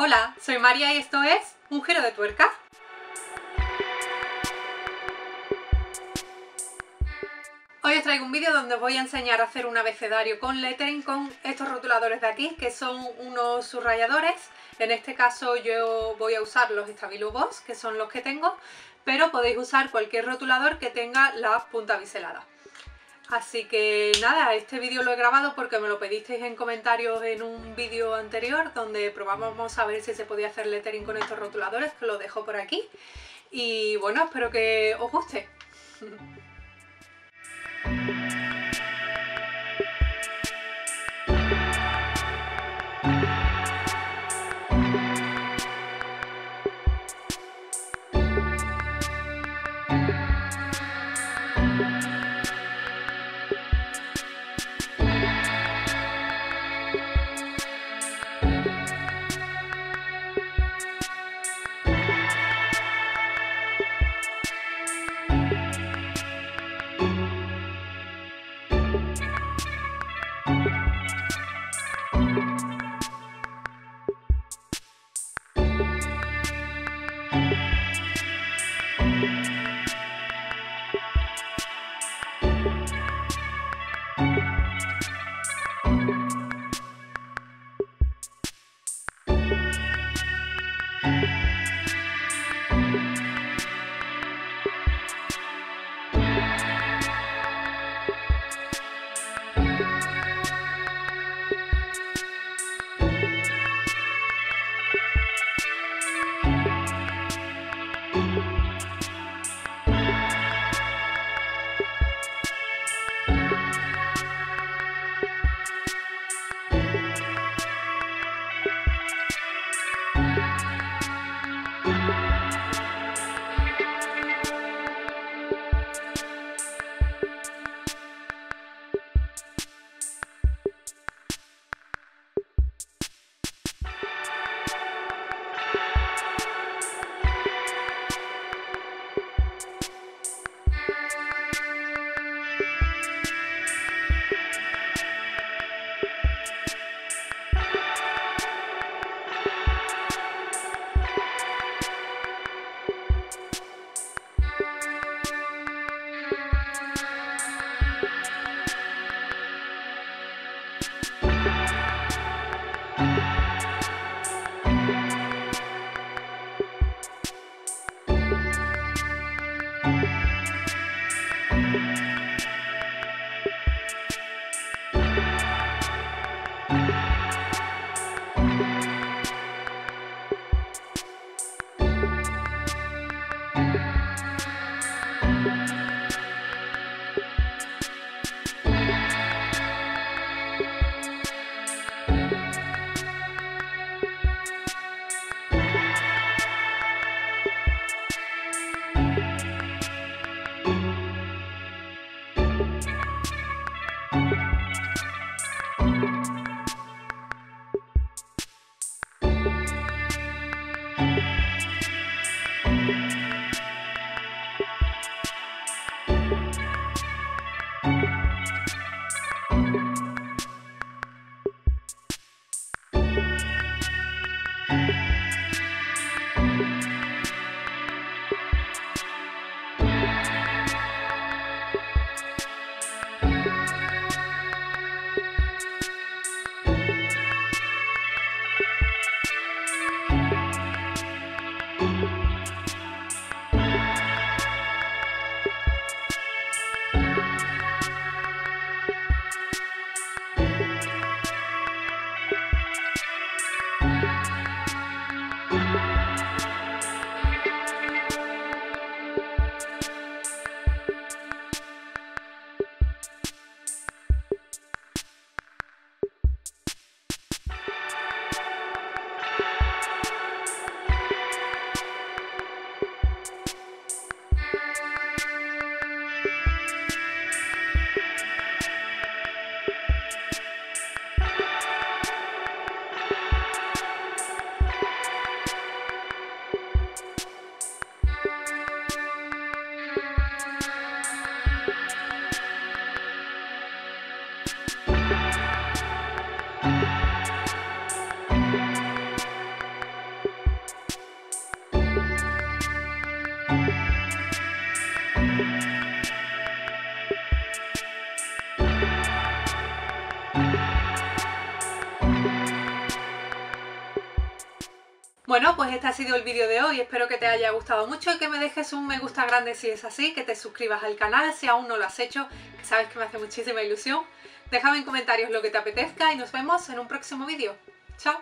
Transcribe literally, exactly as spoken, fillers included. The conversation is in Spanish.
Hola, soy María y esto es Un Giro de Tuerca. Hoy os traigo un vídeo donde os voy a enseñar a hacer un abecedario con lettering con estos rotuladores de aquí, que son unos subrayadores. En este caso yo voy a usar los Stabilo Boss, que son los que tengo, pero podéis usar cualquier rotulador que tenga la punta biselada. Así que nada, este vídeo lo he grabado porque me lo pedisteis en comentarios en un vídeo anterior donde probábamos a ver si se podía hacer lettering con estos rotuladores, que lo dejo por aquí. Y bueno, espero que os guste. Bueno, pues este ha sido el vídeo de hoy, espero que te haya gustado mucho y que me dejes un me gusta grande si es así, que te suscribas al canal si aún no lo has hecho, que sabes que me hace muchísima ilusión. Déjame en comentarios lo que te apetezca y nos vemos en un próximo vídeo. ¡Chao!